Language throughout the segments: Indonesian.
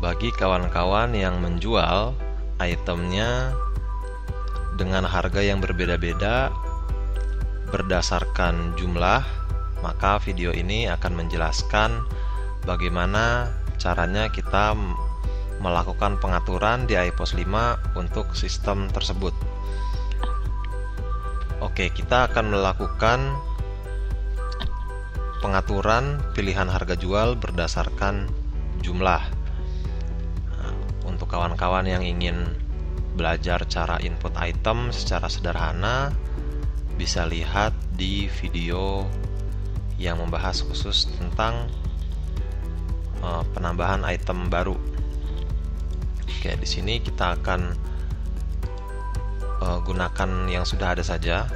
bagi kawan-kawan yang menjual itemnya dengan harga yang berbeda-beda berdasarkan jumlah, maka video ini akan menjelaskan bagaimana caranya kita melakukan pengaturan di IPOS 5 untuk sistem tersebut. Oke, kita akan melakukan pengaturan pilihan harga jual berdasarkan jumlah. Untuk kawan-kawan yang ingin belajar cara input item secara sederhana, bisa lihat di video yang membahas khusus tentang penambahan item baru. Oke, di sini kita akan gunakan yang sudah ada saja.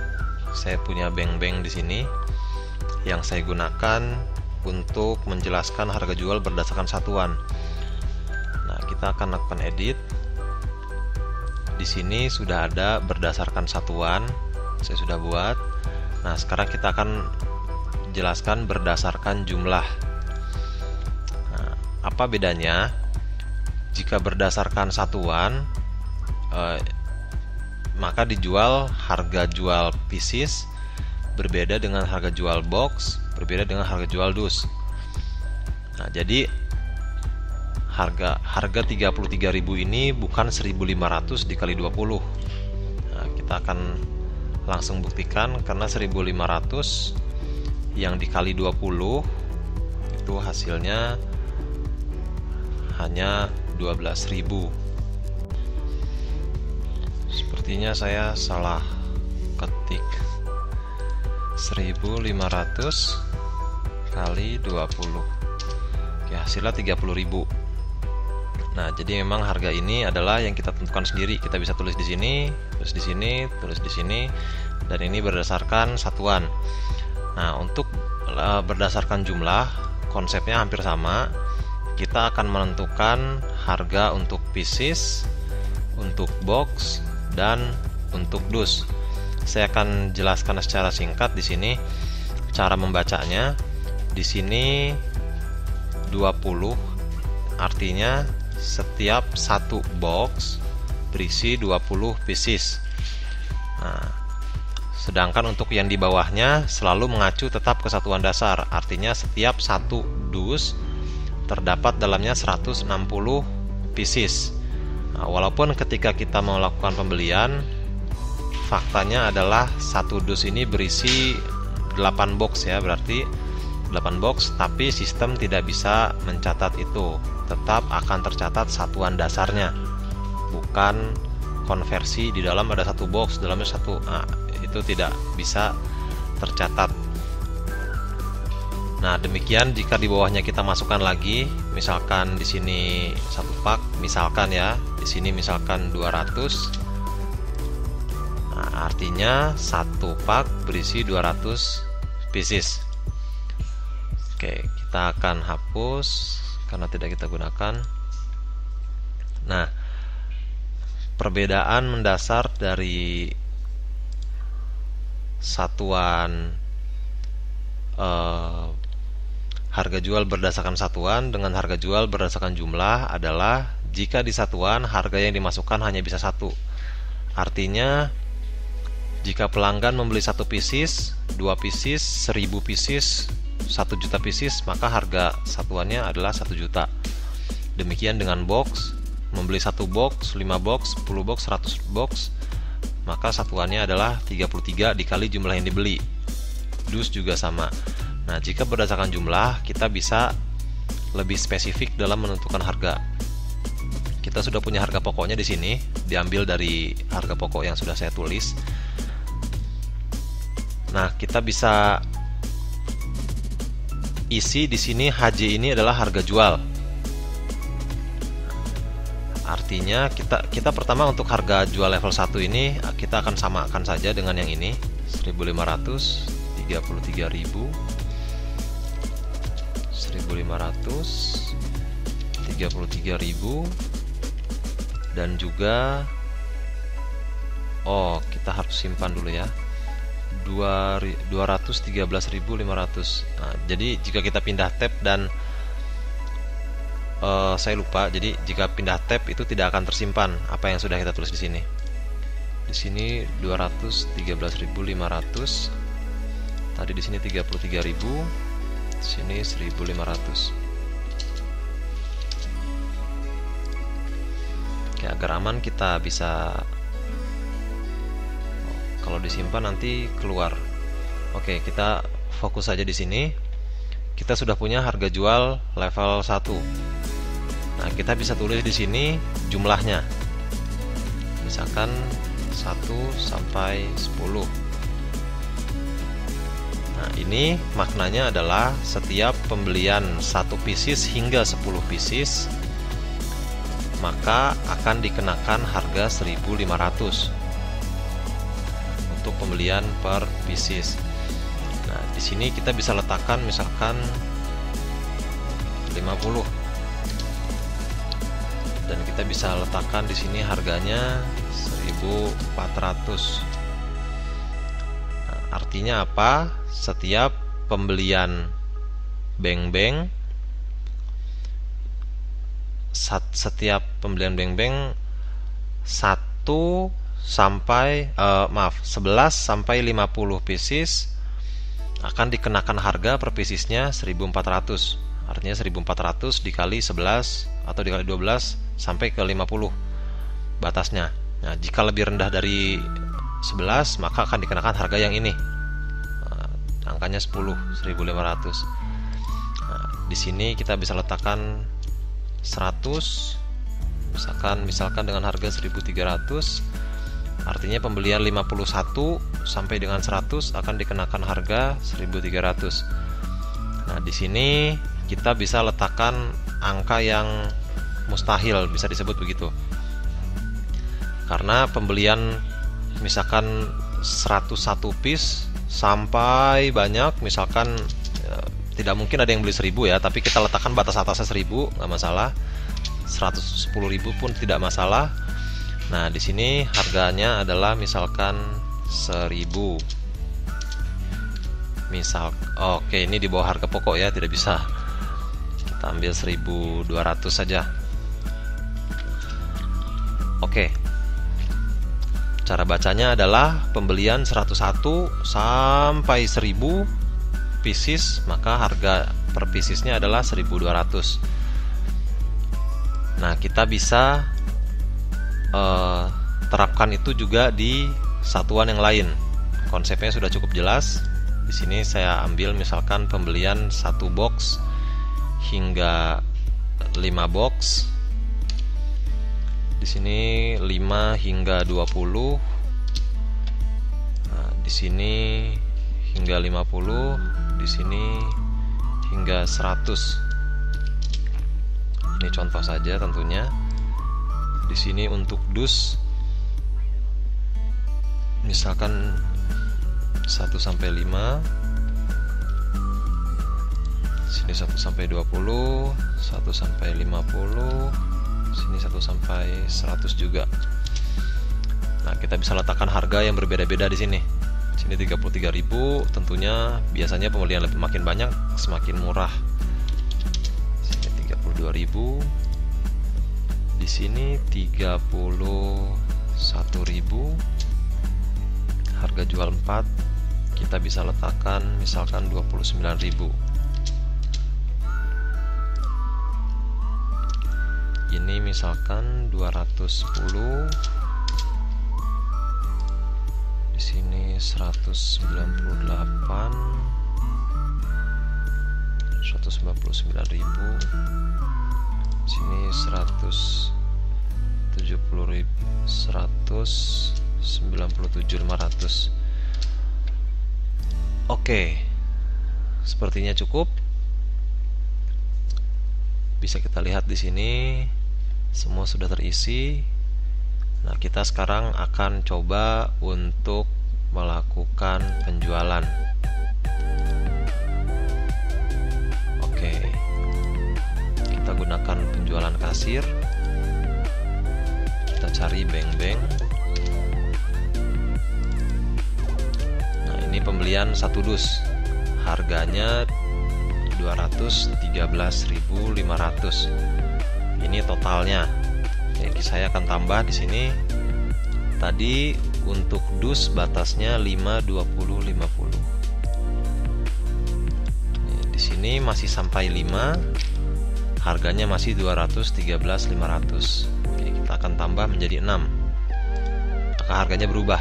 Saya punya bank-bank di sini yang saya gunakan untuk menjelaskan harga jual berdasarkan satuan. Nah, kita akan lakukan edit. Di sini sudah ada berdasarkan satuan, saya sudah buat. Nah, sekarang kita akan jelaskan berdasarkan jumlah. Nah, apa bedanya? Jika berdasarkan satuan, maka dijual harga jual pieces berbeda dengan harga jual box, berbeda dengan harga jual dus. Nah, jadi harga 33.000 ini bukan 1.500 dikali 20. Nah, kita akan langsung buktikan, karena 1.500 yang dikali 20 itu hasilnya hanya 12.000. Sepertinya saya salah ketik. 1.500 kali 20, ya, hasilnya 30.000. Nah, jadi memang harga ini adalah yang kita tentukan sendiri. Kita bisa tulis di sini, tulis di sini, tulis di sini, dan ini berdasarkan satuan. Nah, untuk berdasarkan jumlah, konsepnya hampir sama. Kita akan menentukan harga untuk pieces, untuk box, dan untuk dus. Saya akan jelaskan secara singkat di sini cara membacanya. Di sini 20, artinya setiap satu box berisi 20 pieces. Nah, sedangkan untuk yang di bawahnya selalu mengacu tetap ke satuan dasar, artinya setiap satu dus terdapat dalamnya 160 pieces. Nah, walaupun ketika kita melakukan pembelian, faktanya adalah satu dus ini berisi 8 box, ya, berarti 8 box, tapi sistem tidak bisa mencatat itu. Tetap akan tercatat satuan dasarnya, bukan konversi di dalam ada satu box, dalamnya satu. Nah, itu tidak bisa tercatat. Nah, demikian jika di bawahnya kita masukkan lagi, misalkan di sini satu pak, misalkan, ya, di sini misalkan 200. Nah, artinya satu pak berisi 200 pieces. Oke, kita akan hapus karena tidak kita gunakan. Nah, perbedaan mendasar dari satuan harga jual berdasarkan satuan dengan harga jual berdasarkan jumlah adalah jika di satuan harga yang dimasukkan hanya bisa satu. Artinya jika pelanggan membeli 1 pieces, 2 pieces, 1000 pieces, 1 juta pieces, maka harga satuannya adalah 1 juta. Demikian dengan box, membeli 1 box, 5 box, 10 box, 100 box, maka satuannya adalah 33 dikali jumlah yang dibeli. Dus juga sama. Nah, jika berdasarkan jumlah, kita bisa lebih spesifik dalam menentukan harga. Kita sudah punya harga pokoknya di sini, diambil dari harga pokok yang sudah saya tulis. Nah, kita bisa isi di sini HJ ini adalah harga jual. Artinya kita pertama untuk harga jual level 1 ini kita akan samakan saja dengan yang ini, 1.500, 33.000, 1.500, 33.000, dan juga kita harus simpan dulu, ya. 213.500. Nah, jadi jika kita pindah tab dan saya lupa. Jadi jika pindah tab itu tidak akan tersimpan apa yang sudah kita tulis di sini. Di sini 213.500. Tadi di sini 33.000. Di sini 1.500. Oke, agar aman kita bisa kalau disimpan nanti keluar. Oke, kita fokus saja di sini. Kita sudah punya harga jual level 1. Nah, kita bisa tulis di sini jumlahnya. Misalkan 1 sampai 10. Nah, ini maknanya adalah setiap pembelian 1 pieces hingga 10 pieces maka akan dikenakan harga 1.500 untuk pembelian per pieces. Nah, di sini kita bisa letakkan misalkan 50. Dan kita bisa letakkan di sini harganya 1.400. Nah, artinya apa? Setiap pembelian beng-beng, satu sampai 11 sampai 50 pieces akan dikenakan harga per piecesnya 1.400. Artinya 1.400 dikali 11 atau dikali 12 sampai ke 50 batasnya. Nah, jika lebih rendah dari 11 maka akan dikenakan harga yang ini. Angkanya 10, 1.500. Nah, di sini kita bisa letakkan 100 misalkan dengan harga 1.300. Artinya pembelian 51 sampai dengan 100 akan dikenakan harga 1.300. Nah, di sini kita bisa letakkan angka yang mustahil, bisa disebut begitu. Karena pembelian misalkan 101 piece sampai banyak, misalkan tidak mungkin ada yang beli 1000 ya, tapi kita letakkan batas atasnya 1000, nggak masalah. 110.000 pun tidak masalah. Nah, di sini harganya adalah misalkan 1.000. Oke, ini di bawah harga pokok ya, tidak bisa. Kita ambil 1.200 saja. Oke. Cara bacanya adalah pembelian 101 sampai 1.000 pieces, maka harga per piecesnya adalah 1.200. Nah, kita bisa terapkan itu juga di satuan yang lain. Konsepnya sudah cukup jelas. Di sini saya ambil misalkan pembelian 1 box hingga 5 box. Di sini 5 hingga 20. Nah, di sini hingga 50, di sini hingga 100. Ini contoh saja tentunya. Di sini untuk dus misalkan 1 sampai 5. Sini 1 sampai 20, 1 sampai 50, sini 1 sampai 100 juga. Nah, kita bisa letakkan harga yang berbeda-beda di sini. Sini 33.000, tentunya biasanya pembelian makin banyak semakin murah. Sini 32.000. Di sini 31.000, harga jual 4, kita bisa letakkan misalkan 29.000. Ini misalkan 210. Di sini 198. 199.000. Sini 197.500. Oke, sepertinya cukup. Bisa kita lihat di sini semua sudah terisi. Nah, kita sekarang akan coba untuk melakukan penjualan. Oke. Kita gunakan penjualan kasir. Kita cari beng-beng. Nah, ini pembelian 1 dus. Harganya 213.500. ini totalnya. Jadi saya akan tambah di sini. Tadi untuk dus batasnya 5 20 50. Di sini masih sampai 5. Harganya masih 213.500. Kita akan tambah menjadi 6. Maka harganya berubah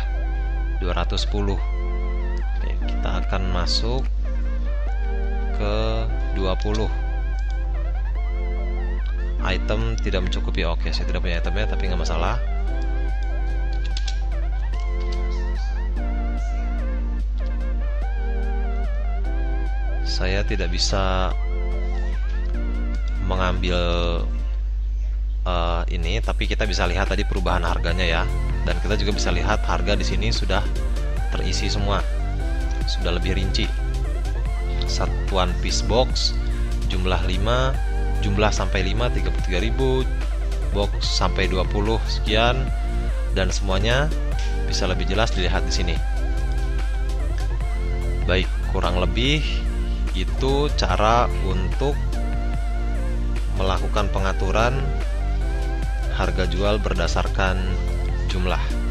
210. Oke, kita akan masuk ke 20. Item tidak mencukupi. Oke, saya tidak punya itemnya tapi nggak masalah. Saya tidak bisa mengambil ini, tapi kita bisa lihat tadi perubahan harganya ya, dan kita juga bisa lihat harga di sini sudah terisi semua, sudah lebih rinci. Satuan piece box jumlah 5, jumlah sampai 5 33.000, box sampai 20 sekian, dan semuanya bisa lebih jelas dilihat di sini. Baik, kurang lebih itu cara untuk melakukan pengaturan harga jual berdasarkan jumlah.